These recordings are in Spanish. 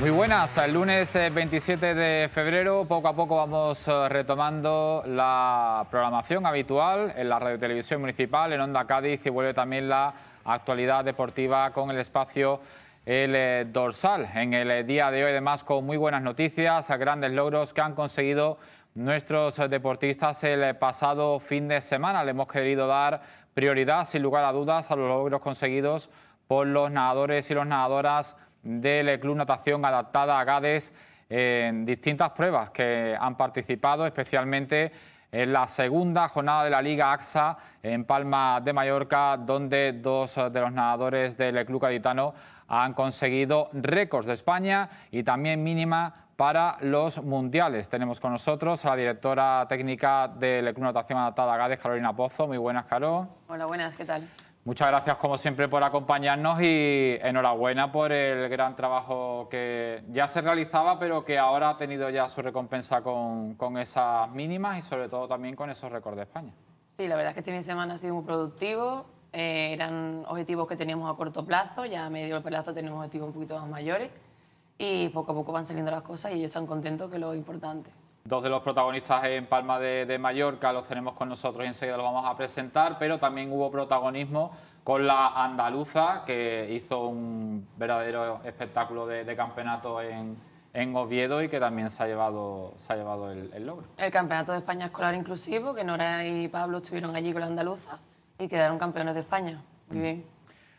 Muy buenas, el lunes 27 de febrero, poco a poco vamos retomando la programación habitual en la radiotelevisión municipal, en Onda Cádiz, y vuelve también la actualidad deportiva con el espacio El Dorsal. En el día de hoy, además, con muy buenas noticias, grandes logros que han conseguido nuestros deportistas el pasado fin de semana. Le hemos querido dar prioridad, sin lugar a dudas, a los logros conseguidos por los nadadores y las nadadoras del Club Natación Adaptada a Gades en distintas pruebas que han participado, especialmente en la segunda jornada de la Liga AXA en Palma de Mallorca, donde dos de los nadadores del Club Gaditano han conseguido récords de España y también mínima para los mundiales. Tenemos con nosotros a la directora técnica del Club Natación Adaptada a Gades, Carolina Pozo. Muy buenas, Caro. Hola, buenas, ¿qué tal? Muchas gracias, como siempre, por acompañarnos y enhorabuena por el gran trabajo que ya se realizaba, pero que ahora ha tenido ya su recompensa con esas mínimas y sobre todo también con esos récords de España. Sí, la verdad es que este fin de semana ha sido muy productivo. Eran objetivos que teníamos a corto plazo, ya a medio plazo tenemos objetivos un poquito más mayores. Y poco a poco van saliendo las cosas y ellos están contentos, que es lo importante. Dos de los protagonistas en Palma de Mallorca los tenemos con nosotros y enseguida los vamos a presentar, pero también hubo protagonismo con la andaluza, que hizo un verdadero espectáculo de campeonato en Oviedo y que también se ha llevado el logro. El Campeonato de España Escolar Inclusivo, que Nora y Pablo estuvieron allí con la andaluza y quedaron campeones de España. Muy bien.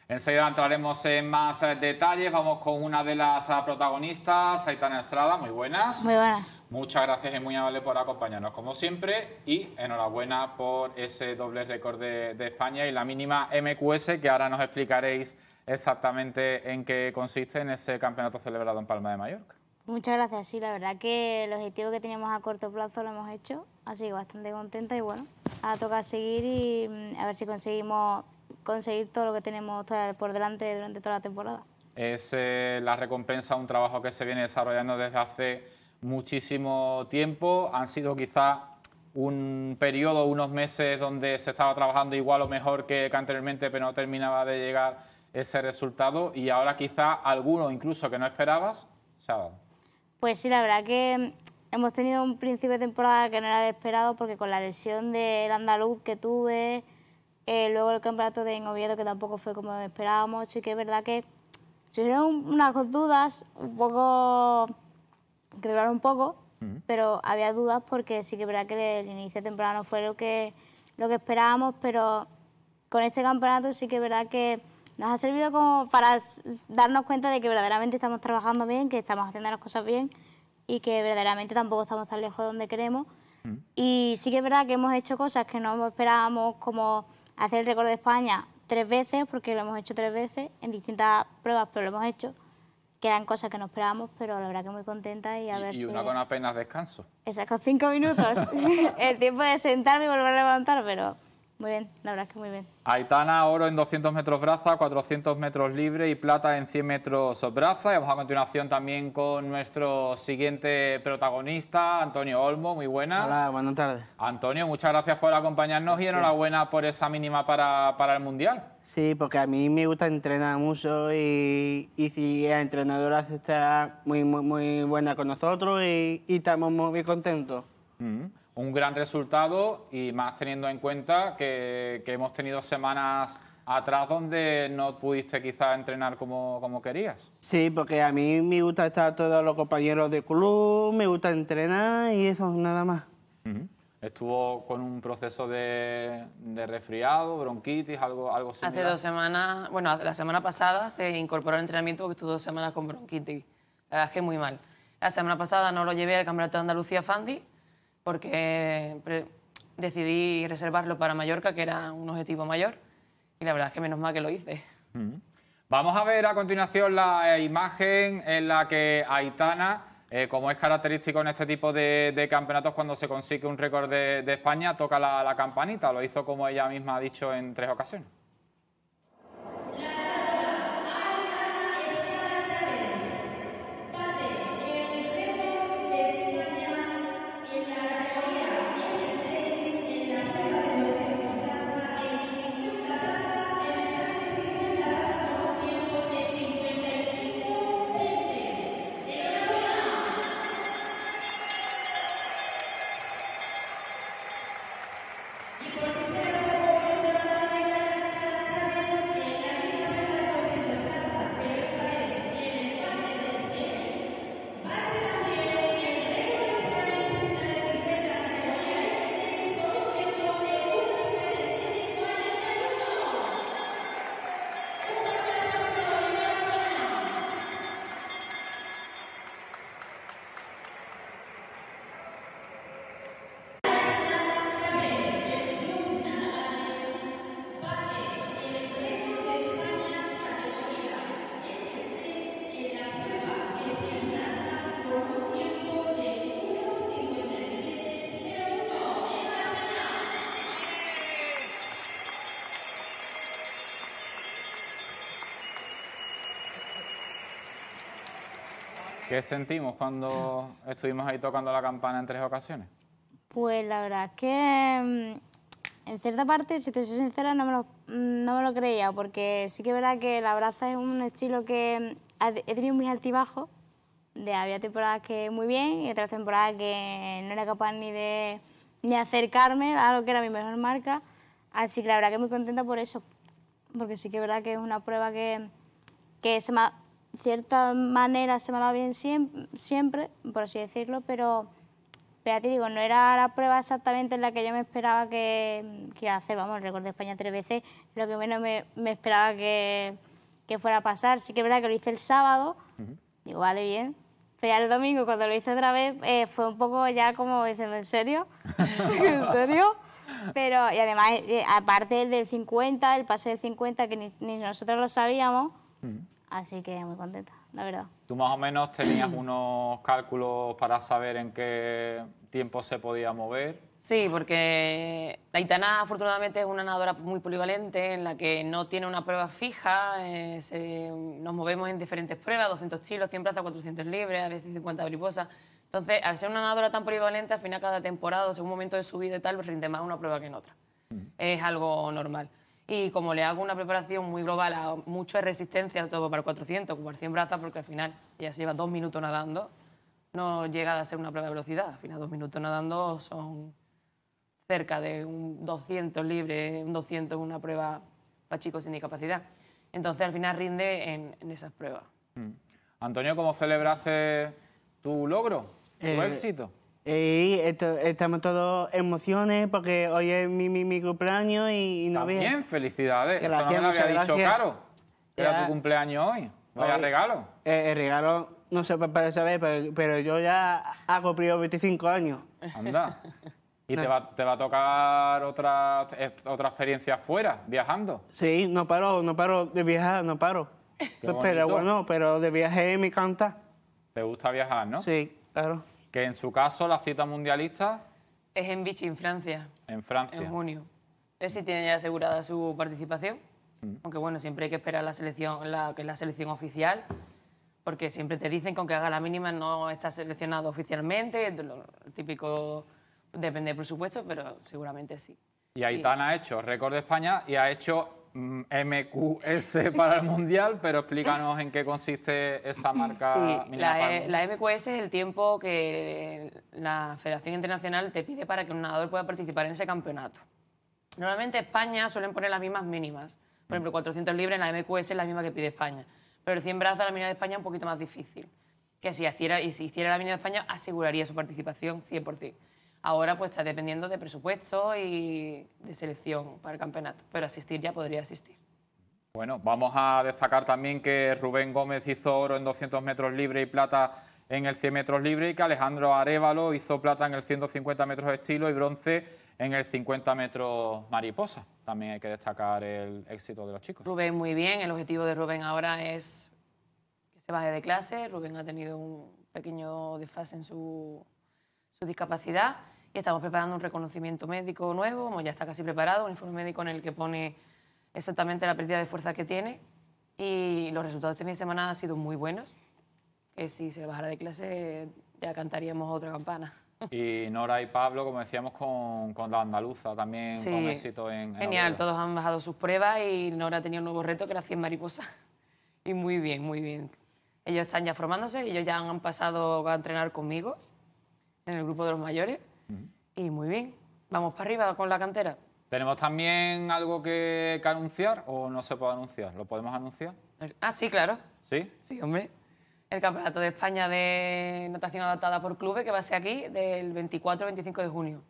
Enseguida entraremos en más detalles. Vamos con una de las protagonistas, Aitana Estrada. Muy buenas. Muy buenas. Muchas gracias y muy amable por acompañarnos, como siempre. Y enhorabuena por ese doble récord de España y la mínima MQS, que ahora nos explicaréis exactamente en qué consiste en ese campeonato celebrado en Palma de Mallorca. Muchas gracias. Sí, la verdad que el objetivo que teníamos a corto plazo lo hemos hecho, así que bastante contenta y bueno, ahora toca seguir y a ver si conseguimos conseguir todo lo que tenemos por delante durante toda la temporada. Es la recompensa, un trabajo que se viene desarrollando desde hace muchísimo tiempo. Han sido quizá un periodo, unos meses, donde se estaba trabajando igual o mejor que anteriormente, pero no terminaba de llegar ese resultado, y ahora quizá alguno, incluso que no esperabas, se ha dado. Pues sí, la verdad que hemos tenido un principio de temporada que no era esperado, porque con la lesión del andaluz que tuve, luego el campeonato de Oviedo, que tampoco fue como esperábamos. Sí que es verdad que surgieron unas dudas un poco que duraron un poco, pero había dudas porque sí que es verdad que el inicio temprano fue lo que esperábamos, pero con este campeonato sí que es verdad que nos ha servido como para darnos cuenta de que verdaderamente estamos trabajando bien, que estamos haciendo las cosas bien y que verdaderamente tampoco estamos tan lejos de donde queremos. Y sí que es verdad que hemos hecho cosas que no esperábamos, como hacer el récord de España 3 veces, porque lo hemos hecho 3 veces en distintas pruebas, pero lo hemos hecho, que eran cosas que no esperábamos, pero la verdad que muy contenta y a ver si... Y una con apenas descanso. Exacto, 5 minutos, el tiempo de sentarme y volver a levantar, pero muy bien, la verdad es que muy bien. Aitana, oro en 200 metros braza, 400 metros libre y plata en 100 metros braza. Y vamos a continuación también con nuestro siguiente protagonista, Antonio Olmo. Muy buenas. Hola, buenas tardes. Antonio, muchas gracias por acompañarnos y enhorabuena por esa mínima para el Mundial. Sí, porque a mí me gusta entrenar mucho y si la entrenadora está muy buena con nosotros y estamos muy contentos. Un gran resultado, y más teniendo en cuenta que hemos tenido semanas atrás donde no pudiste quizás entrenar como querías. Sí, porque a mí me gusta estar todos los compañeros de club, me gusta entrenar y eso, nada más. Estuvo con un proceso de resfriado, bronquitis, algo similar. Hace 2 semanas, bueno, la semana pasada se incorporó al entrenamiento porque estuvo 2 semanas con bronquitis. La verdad es que muy mal. La semana pasada no lo llevé al Campeonato de Andalucía Fandi, porque decidí reservarlo para Mallorca, que era un objetivo mayor, y la verdad es que menos mal que lo hice. Vamos a ver a continuación la imagen en la que Aitana, como es característico en este tipo de campeonatos, cuando se consigue un récord de España, toca la campanita. Lo hizo, como ella misma ha dicho, en 3 ocasiones. ¿Qué sentimos cuando estuvimos ahí tocando la campana en 3 ocasiones? Pues la verdad es que, en cierta parte, si te soy sincera, no me lo creía, porque sí que es verdad que la braza es un estilo que he tenido muy altibajos. Había temporadas que muy bien y otras temporadas que no era capaz ni de acercarme a lo que era mi mejor marca. Así que la verdad que muy contenta por eso, porque sí que es verdad que es una prueba que se me ha, de cierta manera se me ha dado bien siempre, por así decirlo, pero ya te digo, no era la prueba exactamente en la que yo me esperaba que iba a hacer. Vamos, el récord de España 3 veces, lo que menos me esperaba que fuera a pasar. Sí que es verdad que lo hice el sábado, digo, vale, bien. Pero ya el domingo, cuando lo hice otra vez, fue un poco ya como diciendo, ¿en serio? ¿En serio? Pero, y además, aparte el del 50, el pase del 50, que ni nosotros lo sabíamos, así que muy contenta, la verdad. ¿Tú más o menos tenías unos cálculos para saber en qué tiempo se podía mover? Sí, porque la Aitana afortunadamente es una nadadora muy polivalente, en la que no tiene una prueba fija, nos movemos en diferentes pruebas, 200 kilos, 100 plazas, 400 libres, a veces 50 mariposas. Entonces, al ser una nadadora tan polivalente, al final cada temporada, o sea, un momento de subida y tal, rinde más una prueba que en otra. Es algo normal. Y como le hago una preparación muy global, a mucho de resistencia, todo para 400, para 100 brazas, porque al final ya se lleva 2 minutos nadando, no llega a ser una prueba de velocidad. Al final 2 minutos nadando son cerca de un 200 libre, un 200 una prueba para chicos sin discapacidad. Entonces, al final rinde en esas pruebas. Antonio, ¿cómo celebraste tu logro, tu éxito? Estamos todos emociones porque hoy es mi cumpleaños y no había... Bien, felicidades. Gracias, eso no me lo había dicho Caro. Era tu cumpleaños hoy. Vaya hoy, regalo. El regalo, no sé para saber, pero yo ya he cumplido 25 años. Anda. ¿Y te va a tocar otra experiencia fuera, viajando? Sí, no paro de viajar, no paro. Pero bueno, pero de viaje me encanta. ¿Te gusta viajar, no? Sí, claro. Que en su caso la cita mundialista... Es en Vichy, en Francia. En Francia. En junio. Él sí tiene ya asegurada su participación, aunque bueno, siempre hay que esperar la selección oficial, porque siempre te dicen que aunque haga la mínima no está seleccionado oficialmente, lo típico depende del presupuesto, pero seguramente sí. Y Aitana ha hecho récord de España y ha hecho... MQS para el Mundial, pero explícanos en qué consiste esa marca. Sí, la MQS es el tiempo que la Federación Internacional te pide para que un nadador pueda participar en ese campeonato. Normalmente España suelen poner las mismas mínimas. Por ejemplo, 400 libres en la MQS es la misma que pide España. Pero el 100 brazos, la mínima de España es un poquito más difícil. Que si hiciera la mínima de España, aseguraría su participación 100%. Ahora pues está dependiendo de presupuesto y de selección para el campeonato, pero asistir ya podría asistir. Bueno, vamos a destacar también que Rubén Gómez hizo oro en 200 metros libre y plata en el 100 metros libre, y que Alejandro Arevalo hizo plata en el 150 metros estilo y bronce en el 50 metros mariposa. También hay que destacar el éxito de los chicos. Rubén muy bien, el objetivo de Rubén ahora es que se baje de clase. Rubén ha tenido un pequeño desfase en su discapacidad y estamos preparando un reconocimiento médico nuevo, como ya está casi preparado, un informe médico en el que pone exactamente la pérdida de fuerza que tiene, y los resultados de esta semana han sido muy buenos, que si se bajara de clase ya cantaríamos otra campana. Y Nora y Pablo, como decíamos, con la andaluza también, sí, con éxito en genial, todos han bajado sus pruebas y Nora tenía un nuevo reto que era 100 mariposas y muy bien, muy bien. Ellos están ya formándose, ellos ya han pasado a entrenar conmigo en el grupo de los mayores, y muy bien, vamos para arriba con la cantera. ¿Tenemos también algo que anunciar o no se puede anunciar? ¿Lo podemos anunciar? Ah, sí, claro. ¿Sí? Sí, hombre. El Campeonato de España de Natación Adaptada por Clubes, que va a ser aquí del 24 al 25 de junio.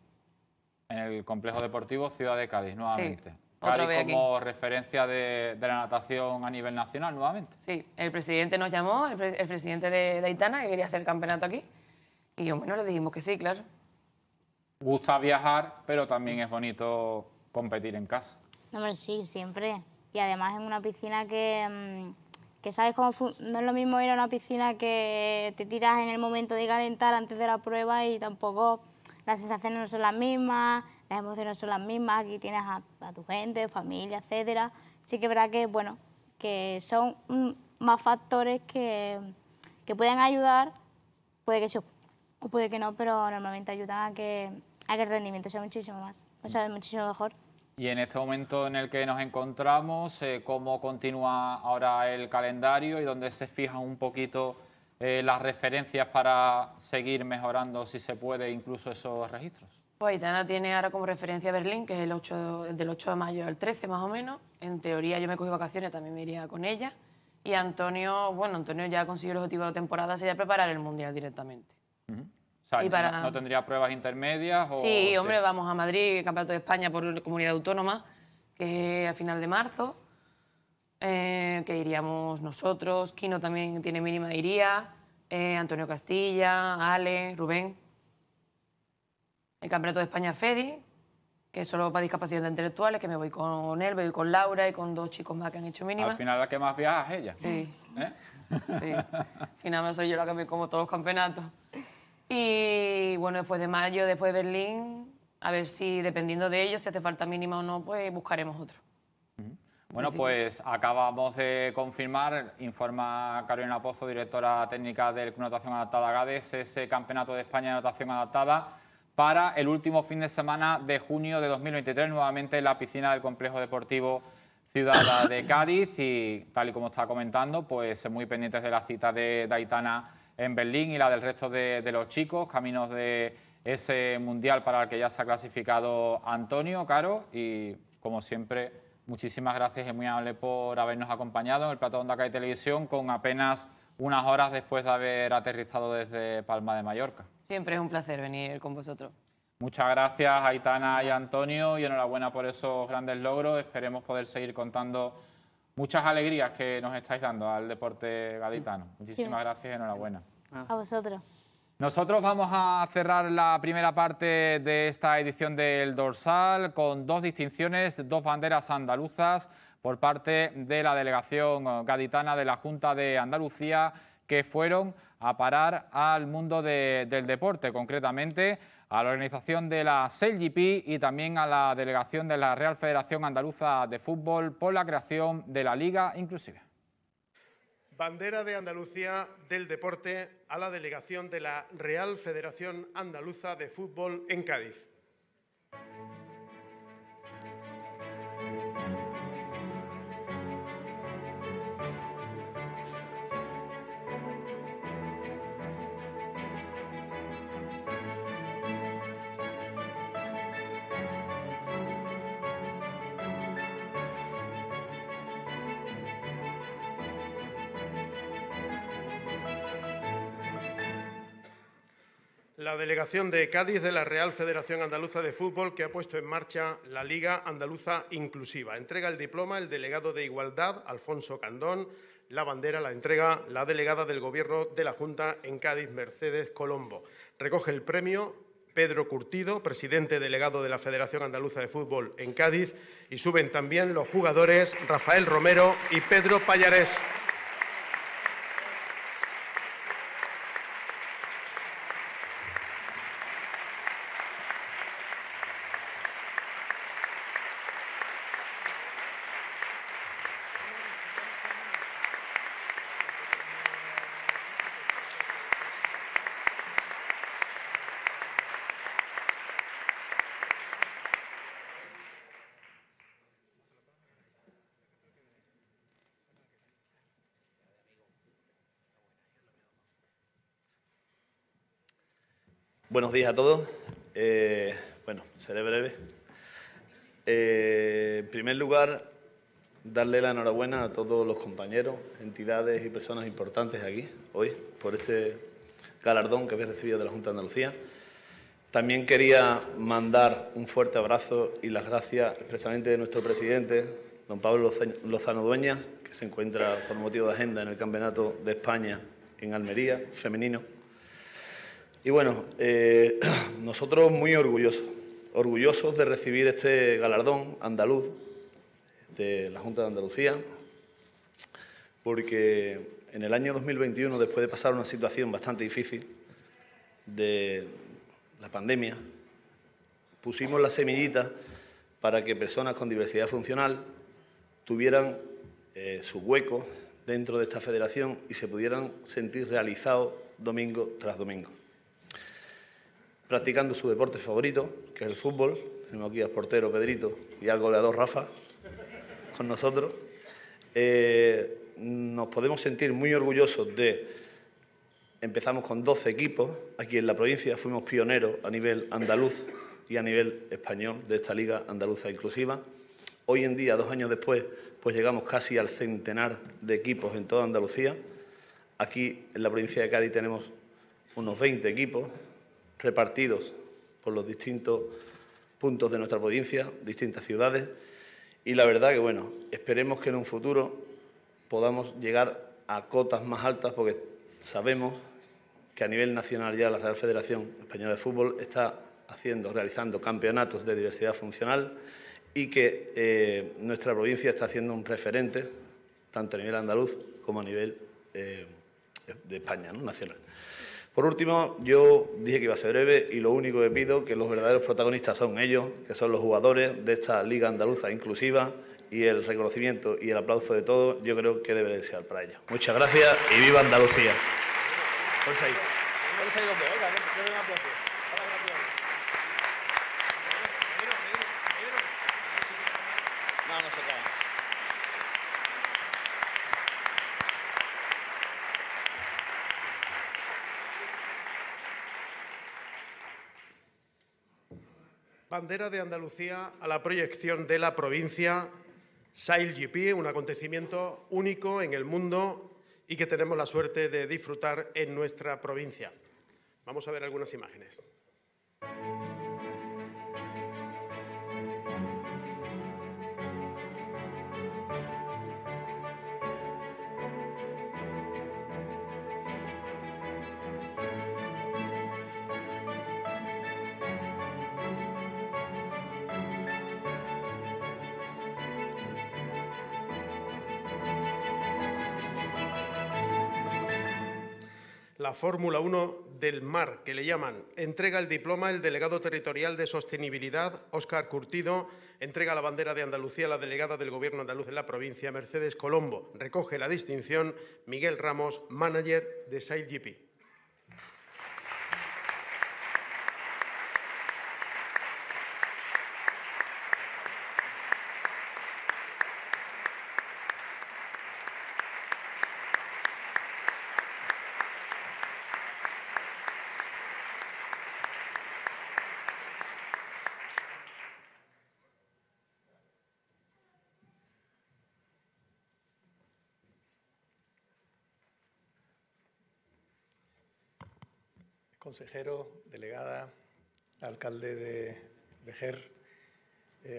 En el Complejo Deportivo Ciudad de Cádiz, nuevamente. Sí, Cádiz como aquí referencia de la natación a nivel nacional, nuevamente. Sí, el presidente nos llamó, el presidente de Aitana, que quería hacer el campeonato aquí. Y bueno, le dijimos que sí, claro. Gusta viajar, pero también es bonito competir en casa. No, sí, siempre. Y además en una piscina que sabes cómo... No es lo mismo ir a una piscina que te tiras en el momento de calentar antes de la prueba, y tampoco las sensaciones no son las mismas, las emociones no son las mismas, aquí tienes a tu gente, familia, etcétera. Sí que es verdad que, bueno, que son más factores que pueden ayudar, puede que sí o puede que no, pero normalmente ayudan a que el rendimiento sea muchísimo más, o sea, muchísimo mejor. Y en este momento en el que nos encontramos, ¿cómo continúa ahora el calendario y dónde se fijan un poquito las referencias para seguir mejorando, si se puede, incluso esos registros? Pues Aitana tiene ahora como referencia Berlín, que es el 8, del 8 de mayo al 13 más o menos. En teoría yo me cogí vacaciones, también me iría con ella. Y Antonio, bueno, Antonio ya consiguió el objetivo de la temporada, sería preparar el Mundial directamente. Uh-huh. O sea, y para... ¿no tendría pruebas intermedias? O... Sí, hombre, sí. Vamos a Madrid, Campeonato de España por Comunidad Autónoma, que es a final de marzo, que iríamos nosotros, Kino también tiene mínima iría, Antonio Castilla, Ale, Rubén. El Campeonato de España FEDI, que es solo para discapacidades intelectuales, que me voy con él, me voy con Laura y con dos chicos más que han hecho mínima. Al final la que más viaja es ella. Sí. ¿Eh? Sí. Al final soy yo la que me como todos los campeonatos. Y bueno, después de mayo, después de Berlín, a ver si dependiendo de ellos, si hace falta mínima o no, pues buscaremos otro. Bueno, pues acabamos de confirmar, informa Carolina Pozo, directora técnica del Club Natación Adaptada a Gades, ese Campeonato de España de Natación Adaptada para el último fin de semana de junio de 2023, nuevamente en la piscina del Complejo Deportivo Ciudad de Cádiz. Y tal y como está comentando, pues muy pendientes de la cita de Aitana en Berlín y la del resto de los chicos, caminos de ese mundial para el que ya se ha clasificado Antonio, Caro, y como siempre, muchísimas gracias y muy amable por habernos acompañado en el plató de Onda Cádiz Televisión con apenas unas horas después de haber aterrizado desde Palma de Mallorca. Siempre es un placer venir con vosotros. Muchas gracias Aitana y Antonio y enhorabuena por esos grandes logros, esperemos poder seguir contando muchas alegrías que nos estáis dando al deporte gaditano. Muchísimas gracias y enhorabuena. A vosotros. Nosotros vamos a cerrar la primera parte de esta edición del Dorsal con dos distinciones, dos banderas andaluzas por parte de la delegación gaditana de la Junta de Andalucía que fueron a parar al mundo del deporte, concretamente a la organización de la SailGP y también a la delegación de la Real Federación Andaluza de Fútbol por la creación de la Liga Inclusiva. Bandera de Andalucía del Deporte a la delegación de la Real Federación Andaluza de Fútbol en Cádiz. La delegación de Cádiz de la Real Federación Andaluza de Fútbol que ha puesto en marcha la Liga Andaluza Inclusiva. Entrega el diploma el delegado de Igualdad, Alfonso Candón. La bandera la entrega la delegada del Gobierno de la Junta en Cádiz, Mercedes Colombo. Recoge el premio Pedro Curtido, presidente delegado de la Federación Andaluza de Fútbol en Cádiz. Y suben también los jugadores Rafael Romero y Pedro Pallarés. Buenos días a todos. Bueno, seré breve. En primer lugar, darle la enhorabuena a todos los compañeros, entidades y personas importantes aquí hoy por este galardón que habéis recibido de la Junta de Andalucía. También quería mandar un fuerte abrazo y las gracias expresamente de nuestro presidente, don Pablo Lozano Dueñas, que se encuentra por motivo de agenda en el Campeonato de España en Almería, femenino. Y bueno, nosotros muy orgullosos de recibir este galardón andaluz de la Junta de Andalucía, porque en el año 2021, después de pasar una situación bastante difícil de la pandemia, pusimos la semillita para que personas con diversidad funcional tuvieran su hueco dentro de esta federación y se pudieran sentir realizados domingo tras domingo. Practicando su deporte favorito, que es el fútbol. Tenemos aquí al portero Pedrito y al goleador Rafa con nosotros. Nos podemos sentir muy orgullosos de... Empezamos con 12 equipos. Aquí en la provincia fuimos pioneros a nivel andaluz y a nivel español de esta Liga Andaluza Inclusiva. Hoy en día, 2 años después, pues llegamos casi al centenar de equipos en toda Andalucía. Aquí en la provincia de Cádiz tenemos unos 20 equipos repartidos por los distintos puntos de nuestra provincia, distintas ciudades. Y la verdad que, bueno, esperemos que en un futuro podamos llegar a cotas más altas, porque sabemos que a nivel nacional ya la Real Federación Española de Fútbol está realizando campeonatos de diversidad funcional y que nuestra provincia está haciendo un referente tanto a nivel andaluz como a nivel de España, ¿no?, nacional. Por último, yo dije que iba a ser breve y lo único que pido, que los verdaderos protagonistas son ellos, que son los jugadores de esta Liga Andaluza Inclusiva, y el reconocimiento y el aplauso de todos yo creo que debe desear para ellos. Muchas gracias y viva Andalucía. Bandera de Andalucía a la proyección de la provincia. SailGP, un acontecimiento único en el mundo y que tenemos la suerte de disfrutar en nuestra provincia. Vamos a ver algunas imágenes. La Fórmula 1 del mar, que le llaman, entrega el diploma el delegado territorial de sostenibilidad, Óscar Curtido, entrega la bandera de Andalucía a la delegada del Gobierno andaluz en la provincia, Mercedes Colombo. Recoge la distinción Miguel Ramos, manager de SailGP. Consejero, delegada, alcalde de Vejer,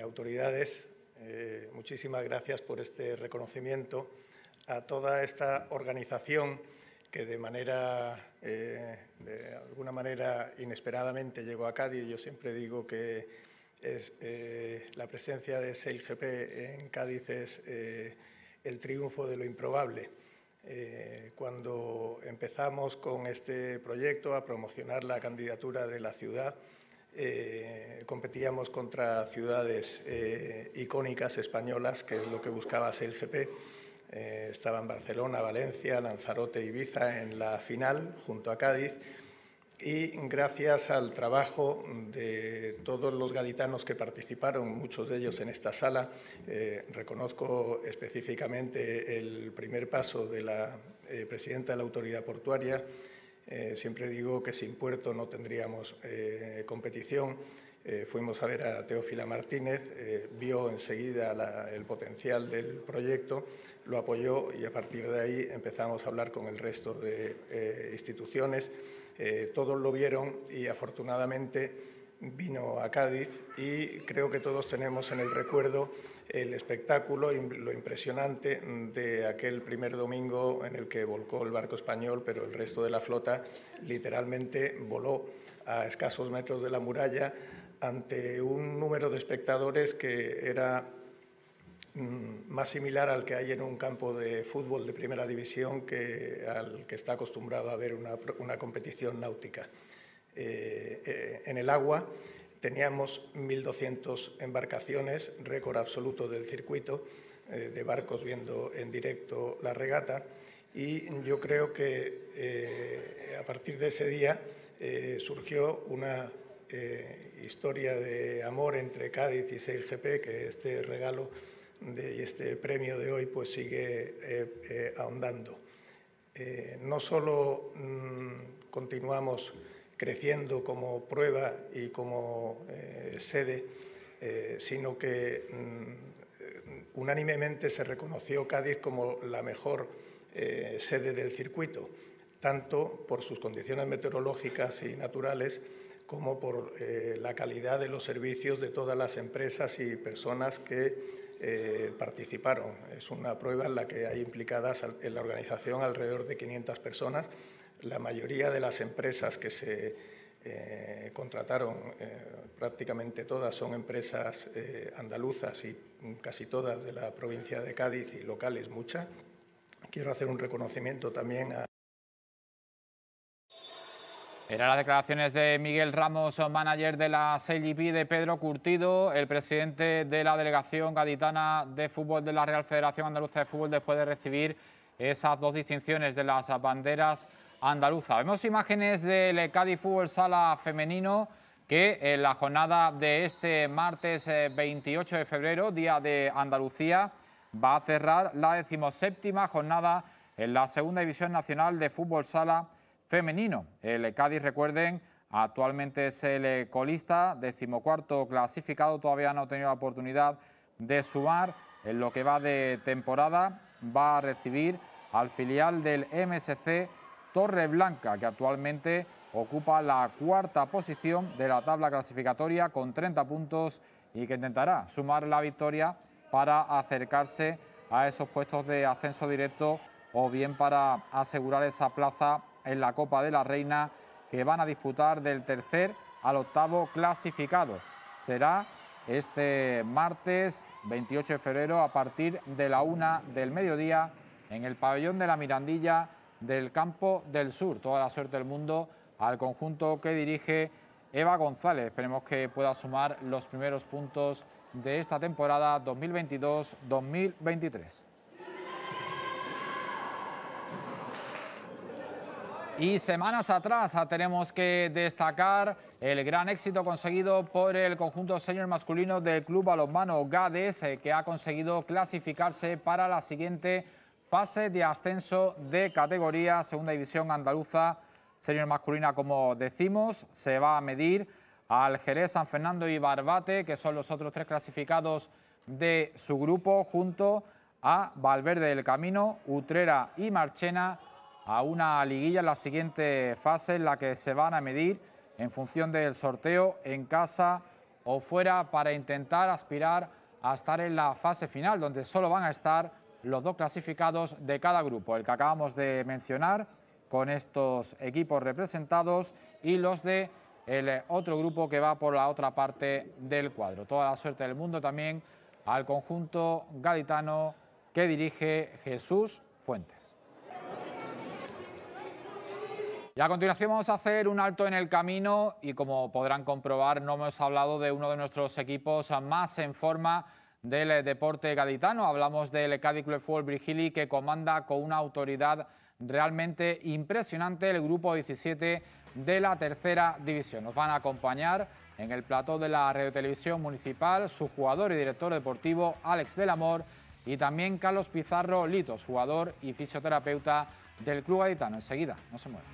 autoridades, muchísimas gracias por este reconocimiento a toda esta organización que de alguna manera inesperadamente llegó a Cádiz. Yo siempre digo que es, la presencia de SailGP en Cádiz es el triunfo de lo improbable. Cuando empezamos con este proyecto a promocionar la candidatura de la ciudad, competíamos contra ciudades icónicas españolas, que es lo que buscaba SailGP. Estaban Barcelona, Valencia, Lanzarote, Ibiza en la final, junto a Cádiz. Y gracias al trabajo de todos los gaditanos que participaron, muchos de ellos en esta sala, reconozco específicamente el primer paso de la presidenta de la Autoridad Portuaria. Siempre digo que sin puerto no tendríamos competición. Fuimos a ver a Teófila Martínez, vio enseguida el potencial del proyecto, lo apoyó y a partir de ahí empezamos a hablar con el resto de instituciones. Todos lo vieron y afortunadamente vino a Cádiz y creo que todos tenemos en el recuerdo el espectáculo y lo impresionante de aquel primer domingo en el que volcó el barco español, pero el resto de la flota literalmente voló a escasos metros de la muralla ante un número de espectadores que era más similar al que hay en un campo de fútbol de primera división que al que está acostumbrado a ver una competición náutica. En el agua teníamos 1.200 embarcaciones, récord absoluto del circuito, de barcos viendo en directo la regata, y yo creo que a partir de ese día surgió una historia de amor entre Cádiz y SailGP, que este regalo y este premio de hoy pues sigue ahondando. No solo continuamos creciendo como prueba y como sede, sino que unánimemente se reconoció Cádiz como la mejor sede del circuito, tanto por sus condiciones meteorológicas y naturales como por la calidad de los servicios de todas las empresas y personas que participaron. Es una prueba en la que hay implicadas en la organización alrededor de 500 personas. La mayoría de las empresas que se contrataron, prácticamente todas, son empresas andaluzas y casi todas de la provincia de Cádiz, y locales muchas. Quiero hacer un reconocimiento también a... Eran las declaraciones de Miguel Ramos, manager de la SailGP, de Pedro Curtido, el presidente de la delegación gaditana de fútbol de la Real Federación Andaluza de Fútbol, después de recibir esas dos distinciones de las banderas andaluzas. Vemos imágenes del Cádiz Fútbol Sala femenino, que en la jornada de este martes 28 de febrero, día de Andalucía, va a cerrar la 17ª jornada en la Segunda División Nacional de Fútbol Sala femenino. El Cádiz, recuerden, actualmente es el colista, 14º clasificado, todavía no ha tenido la oportunidad de sumar en lo que va de temporada. Va a recibir al filial del MSC Torreblanca, que actualmente ocupa la 4ª posición de la tabla clasificatoria con 30 puntos y que intentará sumar la victoria para acercarse a esos puestos de ascenso directo o bien para asegurar esa plaza en la Copa de la Reina, que van a disputar del 3.º al 8.º clasificado. Será este martes 28 de febrero a partir de la 1 del mediodía... en el pabellón de la Mirandilla del Campo del Sur. Toda la suerte del mundo al conjunto que dirige Eva González. Esperemos que pueda sumar los primeros puntos de esta temporada 2022-2023... Y semanas atrás tenemos que destacar el gran éxito conseguido por el conjunto senior masculino del Club Balonmano Gades, que ha conseguido clasificarse para la siguiente fase de ascenso de categoría. Segunda División Andaluza Senior Masculina, como decimos, se va a medir al Jerez, San Fernando y Barbate, que son los otros 3 clasificados de su grupo, junto a Valverde del Camino, Utrera y Marchena, a una liguilla en la siguiente fase, en la que se van a medir en función del sorteo, en casa o fuera, para intentar aspirar a estar en la fase final, donde solo van a estar los 2 clasificados de cada grupo, el que acabamos de mencionar con estos equipos representados y los de el otro grupo que va por la otra parte del cuadro. Toda la suerte del mundo también al conjunto gaditano que dirige Jesús Fuentes. Y a continuación vamos a hacer un alto en el camino y, como podrán comprobar, no hemos hablado de uno de nuestros equipos más en forma del deporte gaditano. Hablamos del Cádiz Club de Fútbol Virgili, que comanda con una autoridad realmente impresionante el Grupo 17 de la Tercera División. Nos van a acompañar en el plató de la radiotelevisión municipal su jugador y director deportivo Alex del Amor, y también Carlos Pizarro Litos, jugador y fisioterapeuta del club gaditano. Enseguida, no se muevan.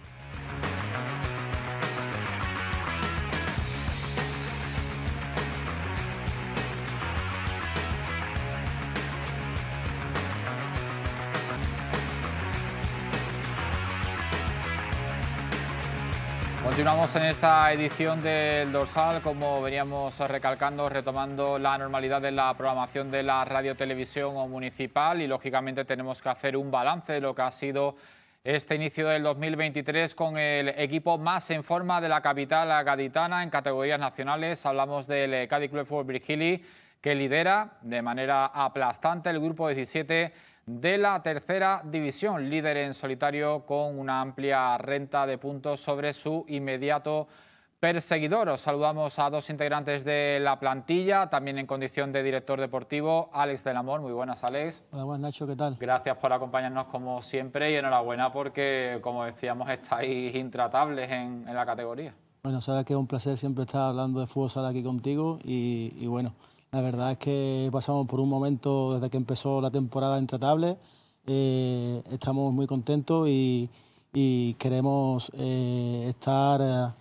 Continuamos en esta edición del Dorsal, como veníamos recalcando, retomando la normalidad de la programación de la radiotelevisión municipal, y lógicamente tenemos que hacer un balance de lo que ha sido este inicio del 2023 con el equipo más en forma de la capital gaditana en categorías nacionales. Hablamos del Cádiz Club de Fútbol Virgili, que lidera de manera aplastante el Grupo 17 de la Tercera División, líder en solitario con una amplia renta de puntos sobre su inmediato perseguidor. Os saludamos a dos integrantes de la plantilla, también en condición de director deportivo, Alex del Amor. Muy buenas, Alex. Hola, buenas, Nacho, ¿qué tal? Gracias por acompañarnos como siempre y enhorabuena porque, como decíamos, estáis intratables en la categoría. Bueno, sabes que es un placer siempre estar hablando de fútbol sala aquí contigo y bueno, la verdad es que pasamos por un momento desde que empezó la temporada intratable. Estamos muy contentos y queremos estar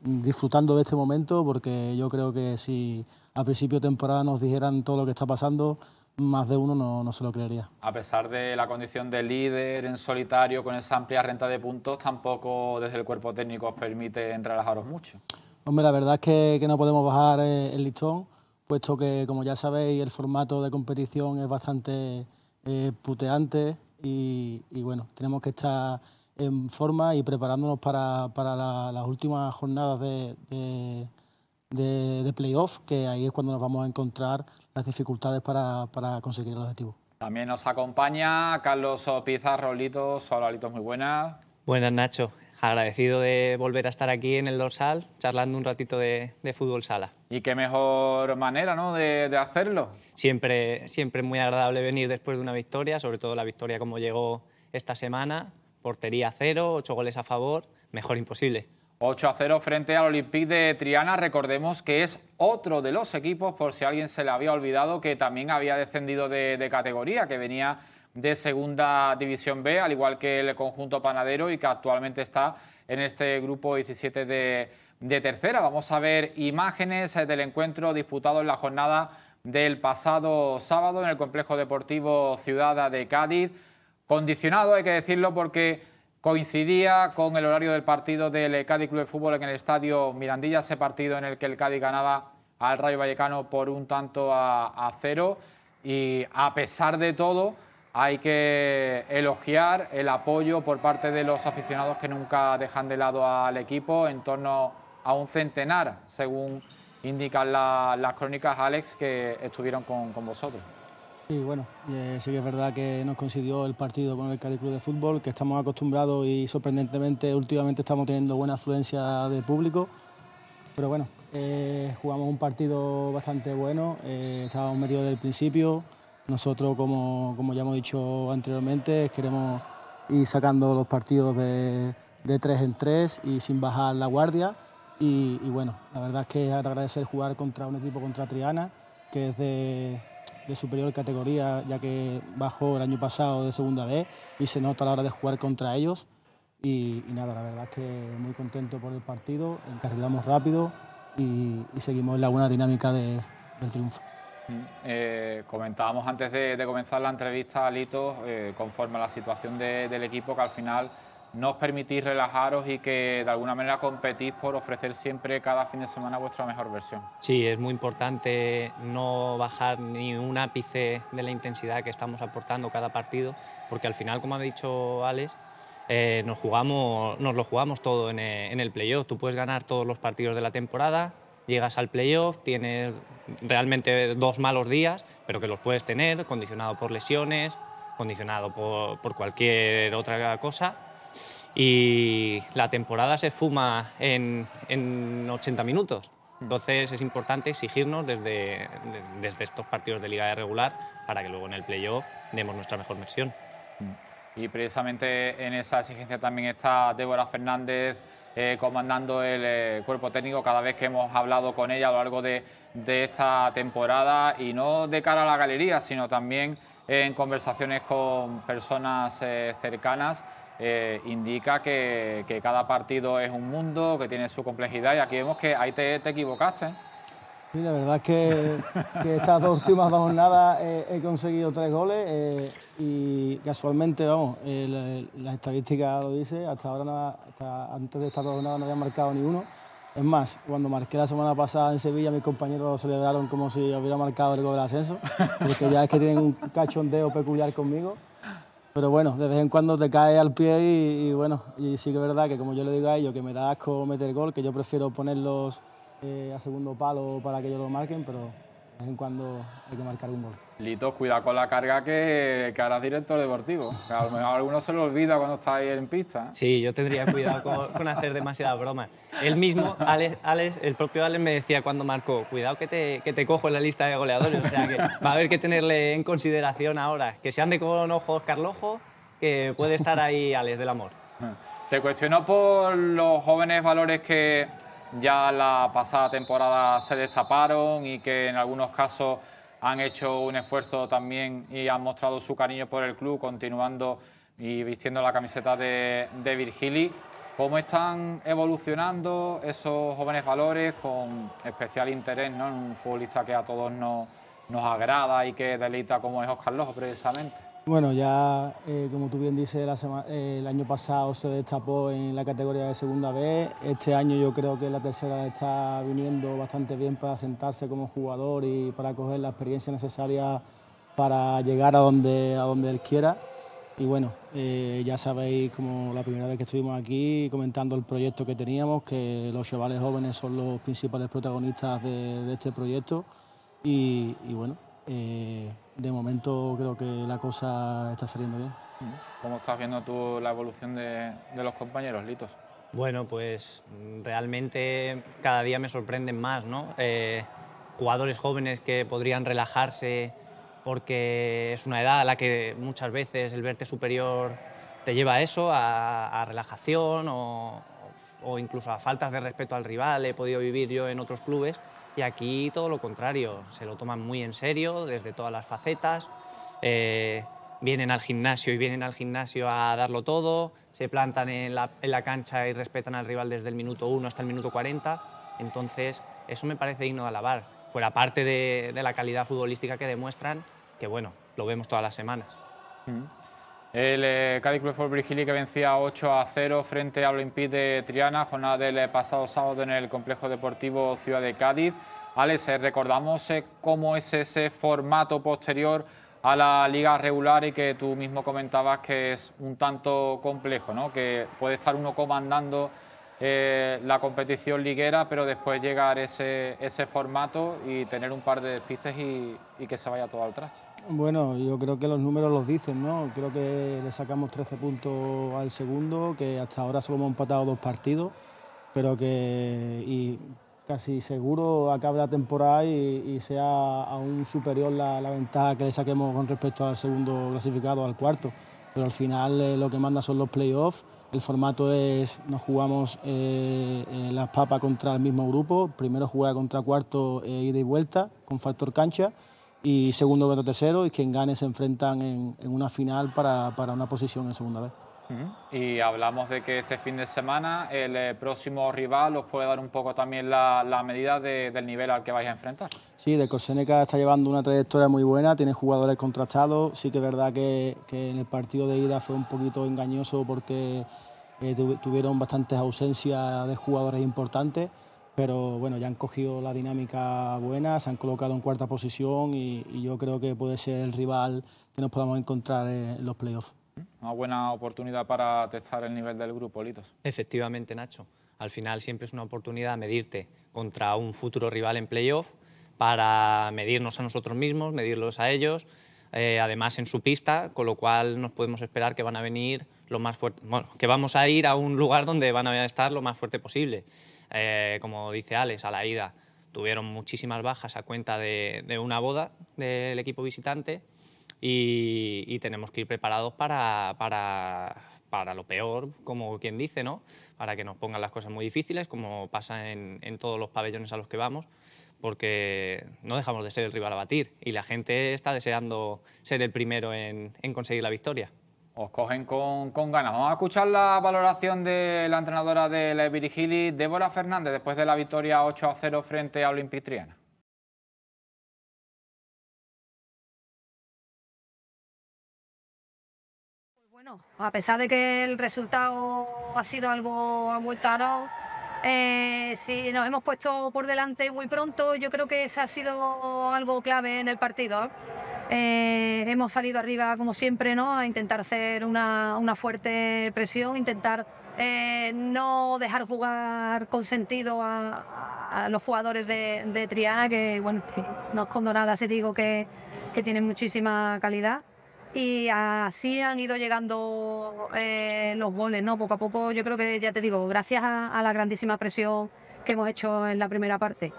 disfrutando de este momento, porque yo creo que si a principio de temporada nos dijeran todo lo que está pasando, más de uno no se lo creería. A pesar de la condición de líder en solitario con esa amplia renta de puntos, tampoco desde el cuerpo técnico os permite relajaros mucho. Hombre, la verdad es que no podemos bajar el listón, puesto que, como ya sabéis, el formato de competición es bastante puteante y bueno, tenemos que estar en forma y preparándonos para las últimas jornadas de playoff, que ahí es cuando nos vamos a encontrar las dificultades para conseguir el objetivo. También nos acompaña Carlos Pizarro Litos. Hola, Litos, muy buenas. Buenas, Nacho. Agradecido de volver a estar aquí en El Dorsal, charlando un ratito de fútbol sala. Y qué mejor manera, ¿no?, de hacerlo. Siempre muy agradable venir después de una victoria, sobre todo la victoria como llegó esta semana. Portería cero, 8 goles a favor, mejor imposible. 8-0 frente al Olímpic de Triana. Recordemos que es otro de los equipos, por si alguien se le había olvidado, que también había descendido de categoría, que venía de segunda división B, al igual que el conjunto panadero, y que actualmente está en este grupo 17 de tercera. Vamos a ver imágenes del encuentro disputado en la jornada del pasado sábado en el Complejo Deportivo Ciudad de Cádiz. Condicionado, hay que decirlo, porque coincidía con el horario del partido del Cádiz Club de Fútbol en el Estadio Mirandilla, ese partido en el que el Cádiz ganaba al Rayo Vallecano por 1-0. Y a pesar de todo, hay que elogiar el apoyo por parte de los aficionados, que nunca dejan de lado al equipo, en torno a un centenar, según indican las crónicas, Alex, que estuvieron con vosotros. Sí, bueno, sí que es verdad que nos coincidió el partido con el Cádiz Club de Fútbol, que estamos acostumbrados y sorprendentemente últimamente estamos teniendo buena afluencia de público. Pero bueno, jugamos un partido bastante bueno, estábamos metidos desde el principio. Nosotros, como ya hemos dicho anteriormente, queremos ir sacando los partidos de 3 en 3 y sin bajar la guardia. Y bueno, la verdad es que es agradecer jugar contra un equipo contra Triana, que es de superior categoría, ya que bajó el año pasado de segunda B y se nota a la hora de jugar contra ellos. Y nada, la verdad es que muy contento por el partido, encarrilamos rápido y seguimos la buena dinámica del triunfo. Comentábamos antes de comenzar la entrevista, Litos, conforme a la situación del equipo, que al final no os permitís relajaros y que de alguna manera competís por ofrecer siempre cada fin de semana vuestra mejor versión. Sí, es muy importante no bajar ni un ápice de la intensidad que estamos aportando cada partido, porque al final, como ha dicho Alex, nos lo jugamos todo en el playoff. Tú puedes ganar todos los partidos de la temporada, llegas al playoff, tienes realmente 2 malos días, pero que los puedes tener, condicionado por lesiones, condicionado por cualquier otra cosa. Y la temporada se fuma en 80 minutos. Entonces es importante exigirnos desde estos partidos de liga regular para que luego en el playoff demos nuestra mejor versión. Y precisamente en esa exigencia también está Débora Fernández, comandando el cuerpo técnico, cada vez que hemos hablado con ella a lo largo de esta temporada, y no de cara a la galería, sino también en conversaciones con personas cercanas. Indica que cada partido es un mundo, que tiene su complejidad, y aquí vemos que ahí te equivocaste. Sí, la verdad es que estas dos últimas jornadas he conseguido 3 goles y casualmente, vamos, la estadística lo dice, hasta ahora nada, hasta antes de estas 2 jornadas no había marcado ni uno. Es más, cuando marqué la semana pasada en Sevilla, mis compañeros lo celebraron como si yo hubiera marcado el gol del ascenso, porque ya es que tienen un cachondeo peculiar conmigo. Pero bueno, de vez en cuando te cae al pie y bueno, y sí que es verdad que, como yo le digo a ellos, que me da asco meter gol, que yo prefiero ponerlos a segundo palo para que ellos lo marquen, pero de vez en cuando hay que marcar un gol. Litos, cuidado con la carga que harás director deportivo. O sea, a lo mejor a alguno se lo olvida cuando está ahí en pista. Sí, yo tendría cuidado con hacer demasiadas bromas. Él mismo, el propio Alex me decía cuando marcó, cuidado que te cojo en la lista de goleadores. O sea, que va a haber que tenerle en consideración ahora. Que se ande con ojos Carlojo, que puede estar ahí Alex del Amor. Te cuestiono por los jóvenes valores que ya la pasada temporada se destaparon y que en algunos casos han hecho un esfuerzo también y han mostrado su cariño por el club, continuando y vistiendo la camiseta de Virgili. ¿Cómo están evolucionando esos jóvenes valores con especial interés, ¿no?, en un futbolista que a todos nos agrada y que deleita como es Óscar Lojo, precisamente? Bueno, ya como tú bien dices, el año pasado se destapó en la categoría de segunda B. Este año yo creo que la tercera está viniendo bastante bien para sentarse como jugador y para coger la experiencia necesaria para llegar a donde él quiera. Y bueno, ya sabéis, como la primera vez que estuvimos aquí comentando el proyecto que teníamos, que los chavales jóvenes son los principales protagonistas de este proyecto y bueno... de momento creo que la cosa está saliendo bien. ¿Cómo estás viendo tú la evolución de los compañeros, Litos? Bueno, pues realmente cada día me sorprenden más, ¿no? Jugadores jóvenes que podrían relajarse porque es una edad a la que muchas veces el verte superior te lleva a eso, a relajación o incluso a faltas de respeto al rival. He podido vivir yo en otros clubes. Y aquí todo lo contrario, se lo toman muy en serio, desde todas las facetas, vienen al gimnasio a darlo todo, se plantan en la cancha y respetan al rival desde el minuto 1 hasta el minuto 40, entonces eso me parece digno de alabar, fuera parte de la calidad futbolística que demuestran, que bueno, lo vemos todas las semanas. El Cádiz Club de Fútbol Virgili, que vencía 8-0 frente a Olímpic de Triana, jornada del pasado sábado en el Complejo Deportivo Ciudad de Cádiz. Alex, recordamos cómo es ese formato posterior a la liga regular y que tú mismo comentabas que es un tanto complejo, ¿no? Que puede estar uno comandando la competición liguera, pero después llegar ese formato y tener un par de despistes y que se vaya todo al traste. Bueno, yo creo que los números los dicen, ¿no? Creo que le sacamos 13 puntos al segundo, que hasta ahora solo hemos empatado 2 partidos, pero que y casi seguro acabe la temporada y sea aún superior la ventaja que le saquemos con respecto al segundo clasificado, al cuarto. Pero al final lo que manda son los playoffs, el formato es, nos jugamos las papas contra el mismo grupo, primero juega contra cuarto, ida y vuelta, con factor cancha, y segundo contra tercero, y quien gane se enfrentan en una final para una posición en segunda vez. Y hablamos de que este fin de semana el próximo rival os puede dar un poco también la medida del nivel al que vais a enfrentar. Sí, de Corseneca está llevando una trayectoria muy buena, tiene jugadores contrastados, sí que es verdad que en el partido de ida fue un poquito engañoso porque tuvieron bastantes ausencias de jugadores importantes, pero bueno, ya han cogido la dinámica buena, se han colocado en cuarta posición y yo creo que puede ser el rival que nos podamos encontrar en los playoffs. Una buena oportunidad para testar el nivel del grupo, Litos. Efectivamente, Nacho. Al final siempre es una oportunidad medirte contra un futuro rival en playoff para medirnos a nosotros mismos, medirlos a ellos, además en su pista, con lo cual nos podemos esperar que van a venir lo más fuerte, bueno, que vamos a ir a un lugar donde van a estar lo más fuerte posible. Como dice Alex, a la ida tuvieron muchísimas bajas a cuenta de una boda del equipo visitante. Y tenemos que ir preparados para lo peor, como quien dice, ¿no? Para que nos pongan las cosas muy difíciles, como pasa en todos los pabellones a los que vamos, porque no dejamos de ser el rival a batir y la gente está deseando ser el primero en conseguir la victoria. Os cogen con ganas. Vamos a escuchar la valoración de la entrenadora de la Virgili, Débora Fernández, después de la victoria 8-0 frente a Olímpic Triana. A pesar de que el resultado ha sido algo amultado, si nos hemos puesto por delante muy pronto, yo creo que eso ha sido algo clave en el partido. Hemos salido arriba, como siempre, ¿no?, a intentar hacer una fuerte presión, intentar no dejar jugar con sentido a los jugadores de Triana, que bueno, no escondo nada si digo que que tienen muchísima calidad. Y así han ido llegando los goles, ¿no? Poco a poco, yo creo que, ya te digo, gracias a la grandísima presión que hemos hecho en la primera parte.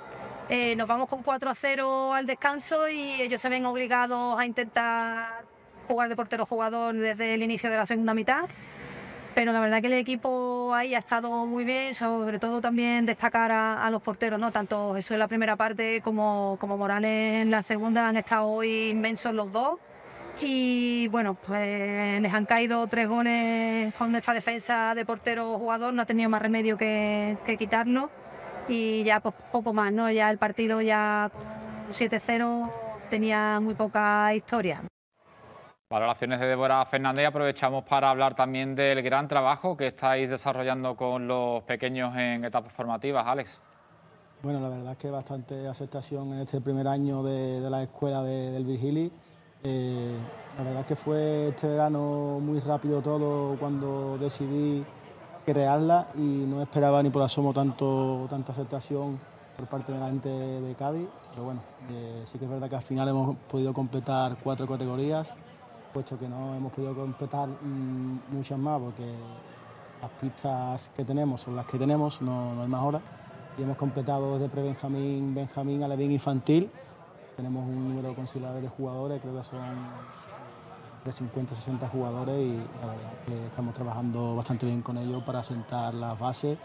Nos vamos con 4-0 al descanso y ellos se ven obligados a intentar jugar de portero-jugador desde el inicio de la segunda mitad. Pero la verdad que el equipo ahí ha estado muy bien, sobre todo también destacar a los porteros, ¿no? Tanto eso en la primera parte como Morales en la segunda, han estado hoy inmensos los dos. Y bueno, pues les han caído 3 goles con nuestra defensa de portero-jugador, no ha tenido más remedio que quitarlo. Y ya pues, poco más, ¿no? Ya el partido ya con 7-0 tenía muy poca historia. Valoraciones de Débora Fernández. Aprovechamos para hablar también del gran trabajo que estáis desarrollando con los pequeños en etapas formativas, Alex. Bueno, la verdad es que bastante aceptación en este primer año de la escuela del Virgili. La verdad es que fue este verano muy rápido todo cuando decidí crearla y no esperaba ni por asomo tanta aceptación por parte de la gente de Cádiz. Pero bueno, sí que es verdad que al final hemos podido completar 4 categorías, puesto que no hemos podido completar muchas más porque las pistas que tenemos son las que tenemos, no hay más horas. Y hemos completado desde pre-Benjamín, Benjamín, Alevín infantil. Tenemos un número considerable de jugadores, creo que son de 50 a 60 jugadores y la verdad que estamos trabajando bastante bien con ellos para sentar las bases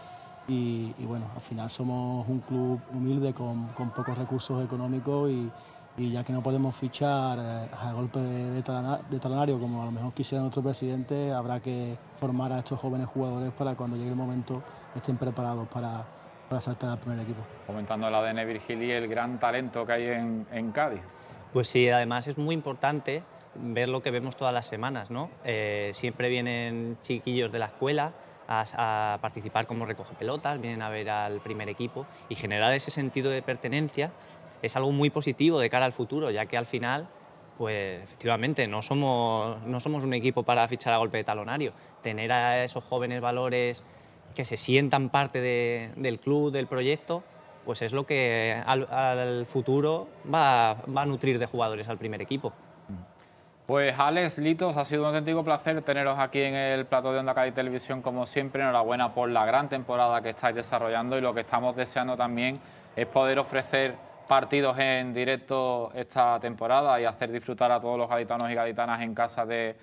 y bueno, al final somos un club humilde con pocos recursos económicos y ya que no podemos fichar a golpe de talonario como a lo mejor quisiera nuestro presidente, habrá que formar a estos jóvenes jugadores para cuando llegue el momento estén preparados para saltar al primer equipo. Comentando el ADN Virgili, el gran talento que hay en Cádiz. Pues sí, además es muy importante ver lo que vemos todas las semanas, ¿no? Siempre vienen chiquillos de la escuela a participar como recoge pelotas, vienen a ver al primer equipo y generar ese sentido de pertenencia es algo muy positivo de cara al futuro, ya que al final, pues efectivamente, no somos un equipo para fichar a golpe de talonario. Tener a esos jóvenes valores que se sientan parte del club, del proyecto, pues es lo que al futuro va a nutrir de jugadores al primer equipo. Pues Alex, Litos, ha sido un auténtico placer teneros aquí en el plató de Onda Cádiz Televisión, como siempre. Enhorabuena por la gran temporada que estáis desarrollando y lo que estamos deseando también es poder ofrecer partidos en directo esta temporada y hacer disfrutar a todos los gaditanos y gaditanas en casa de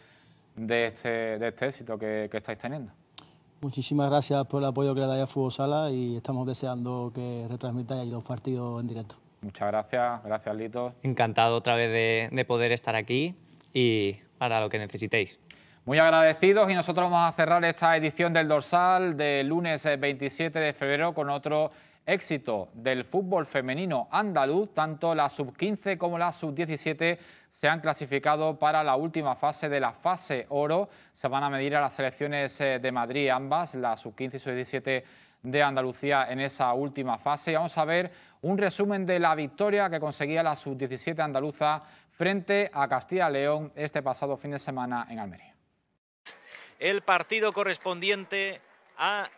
este éxito que estáis teniendo. Muchísimas gracias por el apoyo que le dais a Fútbol Sala y estamos deseando que retransmitáis los partidos en directo. Muchas gracias, gracias Litos. Encantado otra vez de poder estar aquí y para lo que necesitéis. Muy agradecidos y nosotros vamos a cerrar esta edición del Dorsal del lunes 27 de febrero con otro éxito del fútbol femenino andaluz. Tanto la sub-15 como la sub-17 se han clasificado para la última fase de la fase oro. Se van a medir a las selecciones de Madrid ambas, la sub-15 y sub-17 de Andalucía en esa última fase. Y vamos a ver un resumen de la victoria que conseguía la sub-17 andaluza frente a Castilla y León este pasado fin de semana en Almería. El partido correspondiente a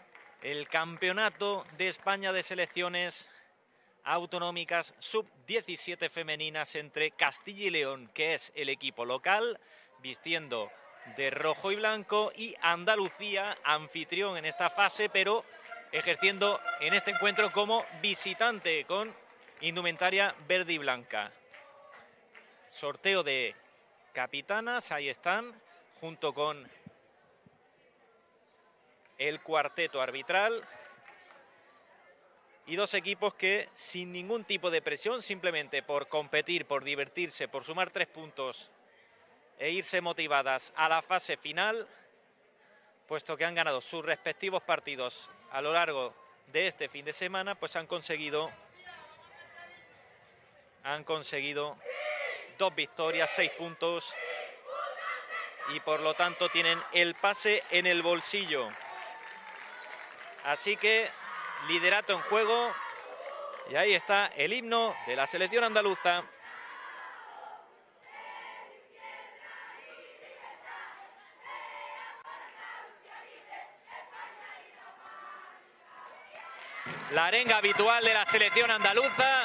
el Campeonato de España de Selecciones Autonómicas Sub-17 femeninas entre Castilla y León, que es el equipo local, vistiendo de rojo y blanco, y Andalucía, anfitrión en esta fase, pero ejerciendo en este encuentro como visitante con indumentaria verde y blanca. Sorteo de capitanas, ahí están, junto con el cuarteto arbitral y dos equipos que sin ningún tipo de presión, simplemente por competir, por divertirse, por sumar 3 puntos e irse motivadas a la fase final, puesto que han ganado sus respectivos partidos a lo largo de este fin de semana, pues han conseguido 2 victorias, 6 puntos y por lo tanto tienen el pase en el bolsillo. Así que liderato en juego y ahí está el himno de la selección andaluza. La arenga habitual de la selección andaluza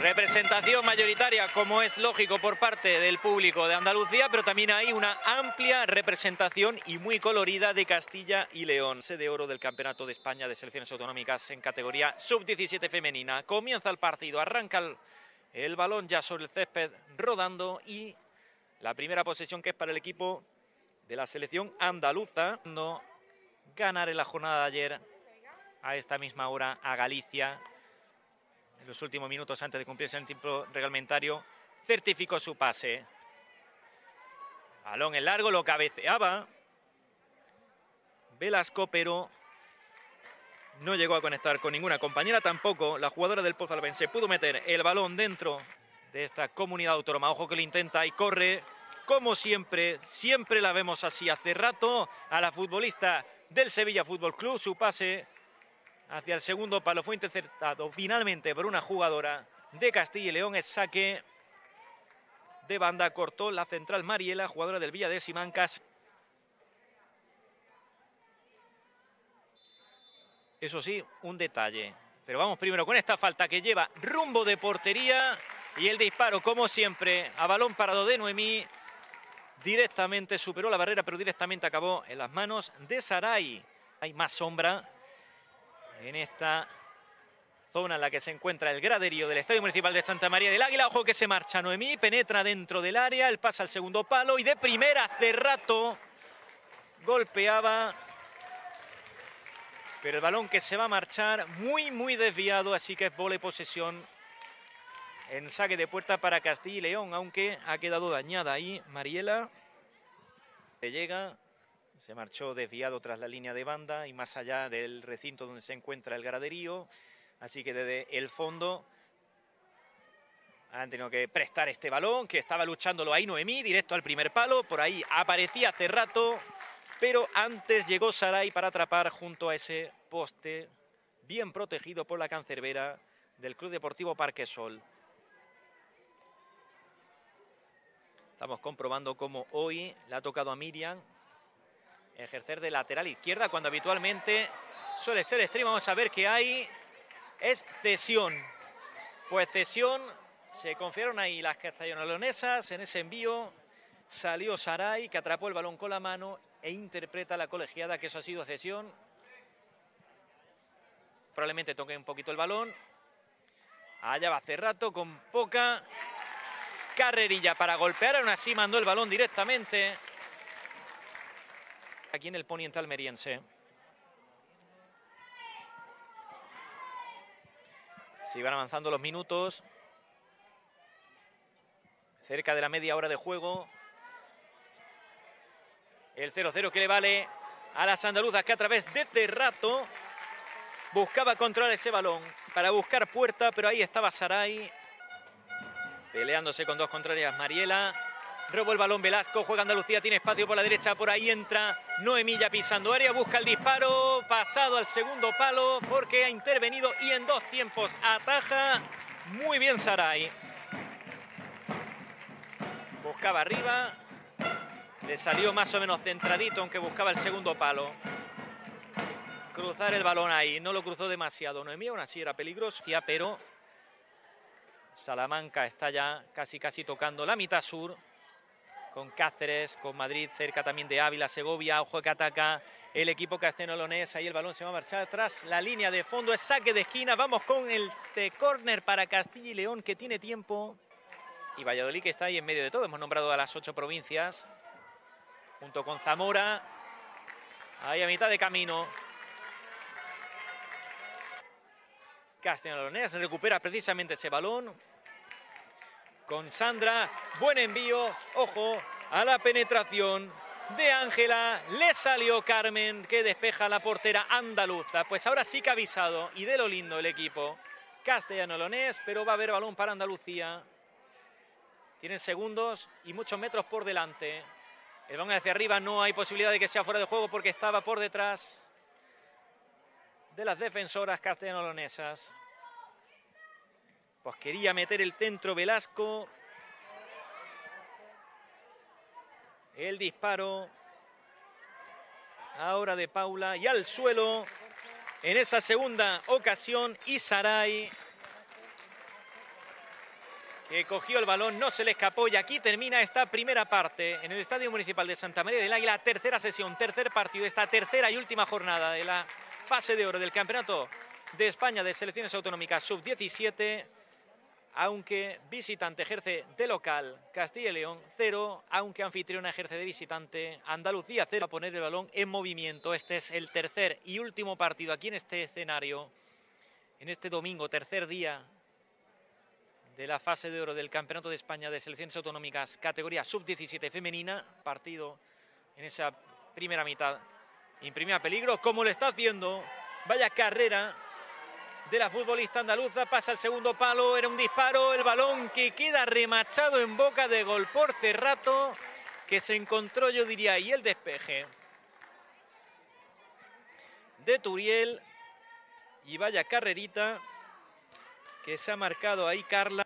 Representación mayoritaria, como es lógico, por parte del público de Andalucía, pero también hay una amplia representación y muy colorida de Castilla y León. Sede oro del Campeonato de España de Selecciones Autonómicas en categoría sub-17 femenina. Comienza el partido, arranca el balón ya sobre el césped rodando y la primera posesión que es para el equipo de la selección andaluza. No ganar en la jornada de ayer a esta misma hora a Galicia. En los últimos minutos antes de cumplirse el tiempo reglamentario certificó su pase. Balón en largo, lo cabeceaba Velasco, pero no llegó a conectar con ninguna compañera tampoco. La jugadora del Pozalbense pudo meter el balón dentro de esta comunidad autónoma. Ojo que lo intenta y corre. Como siempre, siempre la vemos así. Hace rato a la futbolista del Sevilla Fútbol Club. Su pase hacia el segundo palo fue interceptado finalmente por una jugadora de Castilla y León. Es saque de banda. Cortó la central Mariela, jugadora del Villa de Simancas. Eso sí, un detalle. Pero vamos primero con esta falta que lleva rumbo de portería. Y el disparo, como siempre, a balón parado de Noemí. Directamente superó la barrera, pero directamente acabó en las manos de Saray. Hay más sombra en esta zona en la que se encuentra el graderío del Estadio Municipal de Santa María del Águila. Ojo que se marcha Noemí, penetra dentro del área, el pase al segundo palo y de primera Cerrato golpeaba. Pero el balón que se va a marchar muy desviado, así que es bola y posesión en saque de puerta para Castilla y León, aunque ha quedado dañada ahí Mariela. Le llega, se marchó desviado tras la línea de banda y más allá del recinto donde se encuentra el graderío, así que desde el fondo han tenido que prestar este balón, que estaba luchándolo ahí Noemí, directo al primer palo, por ahí aparecía Cerrato. Pero antes llegó Saray para atrapar junto a ese poste, bien protegido por la cancerbera del Club Deportivo Parquesol. Estamos comprobando cómo hoy le ha tocado a Miriam ejercer de lateral izquierda, cuando habitualmente suele ser extrema. Vamos a ver qué hay. Es cesión. Pues cesión, se confiaron ahí las castellano-leonesas en ese envío. Salió Saray, que atrapó el balón con la mano e interpreta la colegiada que eso ha sido cesión. Probablemente toque un poquito el balón. Allá va Cerrato con poca carrerilla para golpear. Aún así mandó el balón directamente aquí en el poniente almeriense. Se van avanzando los minutos. Cerca de la media hora de juego. El 0-0 que le vale a las andaluzas, que a través de Cerrato buscaba controlar ese balón para buscar puerta, pero ahí estaba Saray peleándose con dos contrarias. Mariela robó el balón, Velasco, juega Andalucía, tiene espacio por la derecha, por ahí entra Noemí ya pisando área, busca el disparo, pasado al segundo palo porque ha intervenido y en dos tiempos ataja muy bien Saray. Buscaba arriba. Le salió más o menos centradito, aunque buscaba el segundo palo. Cruzar el balón ahí, no lo cruzó demasiado Noemí, aún así era peligroso. Pero Salamanca está ya casi tocando la mitad sur, con Cáceres, con Madrid, cerca también de Ávila, Segovia. Ojo que ataca el equipo castellonolonés, ahí el balón se va a marchar atrás. La línea de fondo es saque de esquina, vamos con este córner para Castilla y León, que tiene tiempo. Y Valladolid, que está ahí en medio de todo, hemos nombrado a las 8 provincias. Junto con Zamora, ahí a mitad de camino. Castellonolonés recupera precisamente ese balón. Con Sandra, buen envío, ojo a la penetración de Ángela. Le salió Carmen, que despeja la portera andaluza. Pues ahora sí que ha avisado, y de lo lindo el equipo castellonolonés, pero va a haber balón para Andalucía. Tienen segundos y muchos metros por delante. El balón hacia arriba, no hay posibilidad de que sea fuera de juego porque estaba por detrás de las defensoras castellano-leonesas. Pues quería meter el centro Velasco. El disparo ahora de Paula y al suelo en esa segunda ocasión. Y Saray Cogió el balón, no se le escapó y aquí termina esta primera parte en el Estadio Municipal de Santa María del Águila. Tercera sesión, tercer partido, esta tercera y última jornada de la fase de oro del Campeonato de España de Selecciones Autonómicas Sub-17. Aunque visitante ejerce de local Castilla y León 0, aunque anfitriona ejerce de visitante Andalucía 0. Va a poner el balón en movimiento. Este es el tercer y último partido aquí en este escenario, en este domingo, tercer día de la fase de oro del Campeonato de España de Selecciones Autonómicas categoría sub-17 femenina. Partido en esa primera mitad. Imprimía peligro, como lo está haciendo. Vaya carrera de la futbolista andaluza. Pasa el segundo palo, era un disparo. El balón que queda remachado en boca de gol por Cerrato, que se encontró, yo diría, y el despeje de Turiel. Y vaya carrerita que se ha marcado ahí Carla.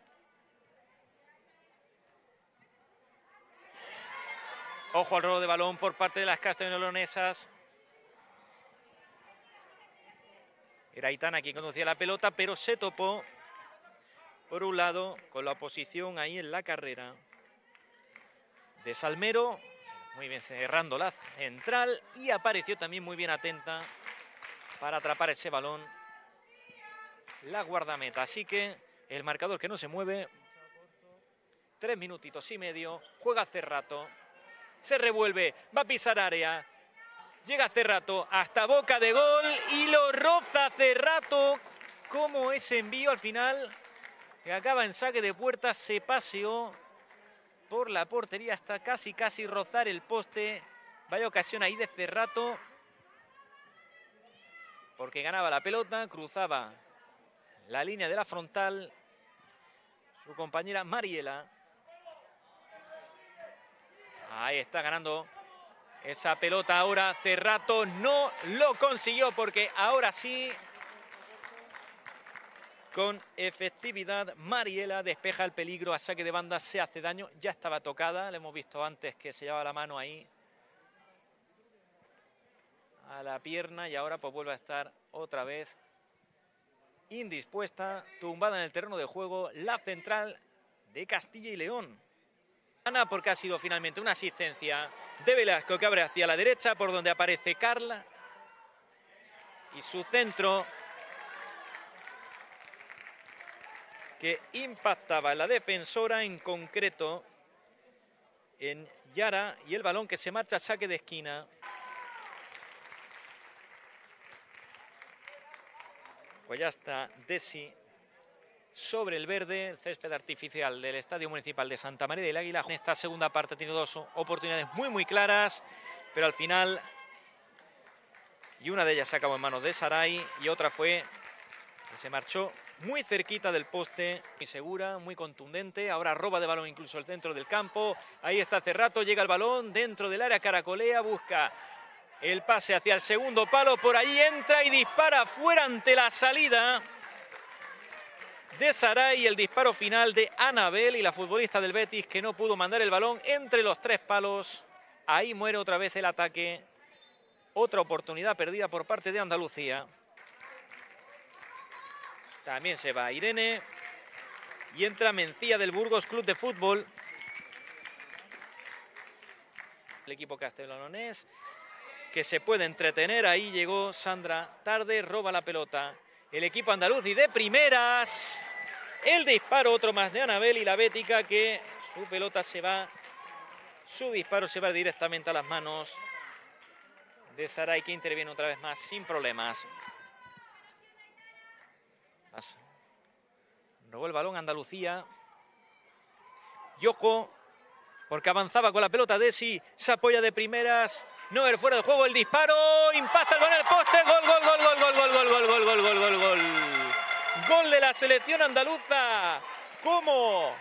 Ojo al robo de balón por parte de las castellanoleonesas. Era Aitana quien conducía la pelota, pero se topó por un lado con la oposición ahí en la carrera de Salmero. Muy bien cerrando la central y apareció también muy bien atenta para atrapar ese balón la guardameta. Así que el marcador que no se mueve, 3 minutitos y medio, juega hace rato, se revuelve, va a pisar área, llega Cerrato hasta boca de gol y lo roza Cerrato. Como ese envío al final, que acaba en saque de puerta, se paseó por la portería hasta casi rozar el poste. Vaya ocasión ahí de Cerrato, porque ganaba la pelota, cruzaba la línea de la frontal su compañera Mariela. Ahí está ganando esa pelota ahora Cerrato. No lo consiguió, porque ahora sí, con efectividad, Mariela despeja el peligro a saque de banda, se hace daño. Ya estaba tocada, le hemos visto antes que se llevaba la mano ahí a la pierna y ahora pues vuelve a estar otra vez indispuesta, tumbada en el terreno de juego la central de Castilla y León. Ana, porque ha sido finalmente una asistencia de Velasco, que abre hacia la derecha por donde aparece Carla y su centro que impactaba en la defensora, en concreto en Yara, y el balón que se marcha a saque de esquina. Pues ya está Desi sobre el verde, el césped artificial del Estadio Municipal de Santa María del Águila. En esta segunda parte tiene dos oportunidades muy claras, pero al final, y una de ellas se acabó en manos de Saray y otra fue que se marchó muy cerquita del poste, muy segura, muy contundente. Ahora roba de balón incluso el centro del campo. Ahí está Cerrato, llega el balón dentro del área, caracolea, busca el pase hacia el segundo palo, por ahí entra y dispara fuera ante la salida de Saray. El disparo final de Anabel y la futbolista del Betis, que no pudo mandar el balón entre los tres palos. Ahí muere otra vez el ataque. Otra oportunidad perdida por parte de Andalucía. También se va Irene y entra Mencía del Burgos Club de Fútbol. El equipo castellononés que se puede entretener. Ahí llegó Sandra tarde, roba la pelota el equipo andaluz y de primeras el disparo, otro más de Anabel y la bética, que su pelota se va, su disparo se va directamente a las manos de Saray, que interviene otra vez más sin problemas. Robó el balón Andalucía. Y ojo, porque avanzaba con la pelota Desi, se apoya de primeras. No, el fuera de juego, el disparo, impacta con el poste, gol. Gol de la selección andaluza. ¿Cómo?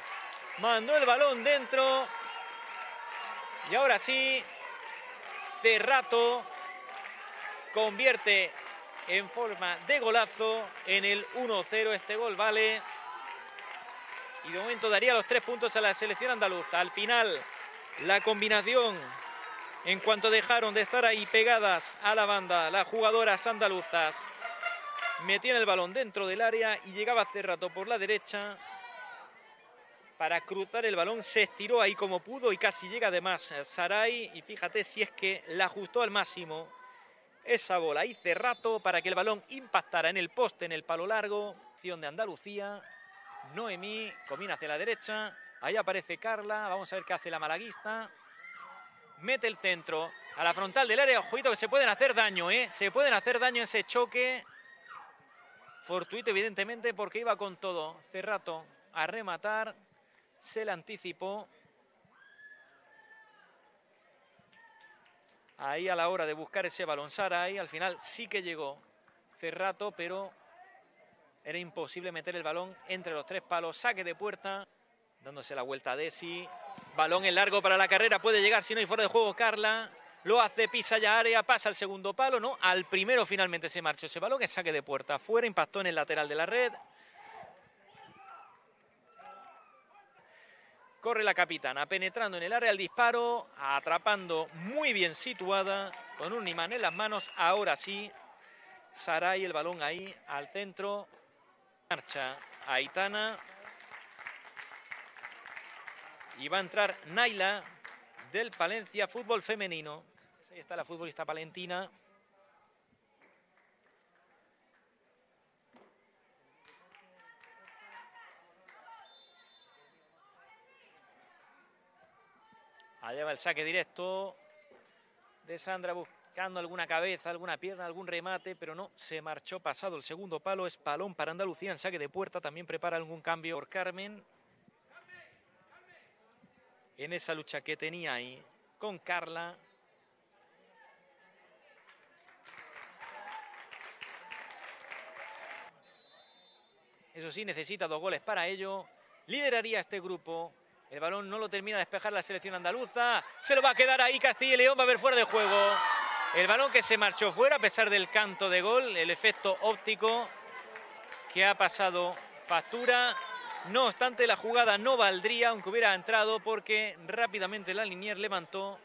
Mandó el balón dentro. Y ahora sí, Cerrato convierte en forma de golazo en el 1-0. Este gol vale. Y de momento daría los 3 puntos a la selección andaluza. Al final, la combinación, en cuanto dejaron de estar ahí pegadas a la banda las jugadoras andaluzas, metían el balón dentro del área y llegaba Cerrato por la derecha para cruzar el balón, se estiró ahí como pudo y casi llega además Saray, y fíjate si es que la ajustó al máximo esa bola ahí Cerrato para que el balón impactara en el poste, en el palo largo. Acción de Andalucía, Noemí combina hacia la derecha, ahí aparece Carla, vamos a ver qué hace la malaguista, mete el centro a la frontal del área. Ojito que se pueden hacer daño, se pueden hacer daño en ese choque fortuito evidentemente porque iba con todo Cerrato a rematar, se le anticipó ahí a la hora de buscar ese balón Saray. Al final sí que llegó Cerrato, pero era imposible meter el balón entre los tres palos. Saque de puerta, dándose la vuelta a Desi. Balón en largo para la carrera, puede llegar, si no, y fuera de juego Carla. Lo hace, pisa ya área, pasa al segundo palo, no, al primero finalmente se marchó ese balón, que saque de puerta fuera, impactó en el lateral de la red. Corre la capitana, penetrando en el área, el disparo, atrapando muy bien situada, con un imán en las manos. Ahora sí, Saray, el balón ahí al centro, marcha Aitana. Y va a entrar Naila del Palencia Fútbol Femenino. Ahí está la futbolista palentina. Allá va el saque directo de Sandra, buscando alguna cabeza, alguna pierna, algún remate, pero no, se marchó pasado el segundo palo. Es balón para Andalucía en saque de puerta. También prepara algún cambio por Carmen. En esa lucha que tenía ahí con Carla. Eso sí, necesita dos goles para ello. Lideraría este grupo. El balón no lo termina de despejar la selección andaluza. Se lo va a quedar ahí Castilla y León. Va a haber fuera de juego. El balón que se marchó fuera a pesar del canto de gol. El efecto óptico que ha pasado factura. No obstante, la jugada no valdría, aunque hubiera entrado, porque rápidamente la linier levantó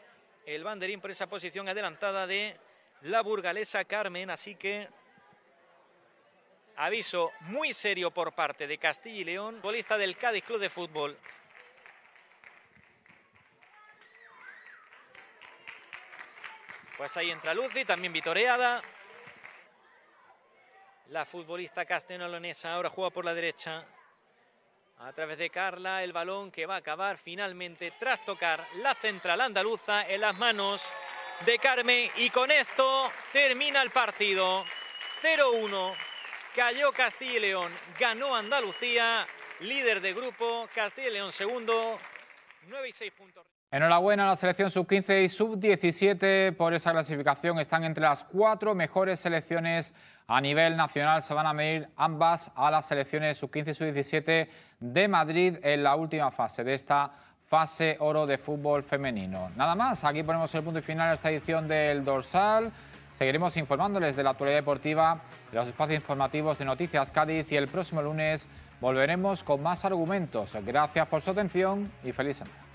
el banderín por esa posición adelantada de la burgalesa Carmen. Así que aviso muy serio por parte de Castilla y León, futbolista del Cádiz Club de Fútbol. Pues ahí entra Lucy, también vitoreada. La futbolista castellonesa ahora juega por la derecha. A través de Carla, el balón que va a acabar finalmente tras tocar la central andaluza en las manos de Carmen. Y con esto termina el partido. 0-1, cayó Castilla y León, ganó Andalucía, líder de grupo, Castilla y León segundo, 9 y 6 puntos. Enhorabuena a la selección sub-15 y sub-17 por esa clasificación. Están entre las 4 mejores selecciones a nivel nacional. Se van a medir ambas a las selecciones sub-15 y sub-17 de Madrid en la última fase de esta fase oro de fútbol femenino. Nada más, aquí ponemos el punto final a esta edición del Dorsal. Seguiremos informándoles de la actualidad deportiva, de los espacios informativos de Noticias Cádiz, y el próximo lunes volveremos con más argumentos. Gracias por su atención y feliz semana.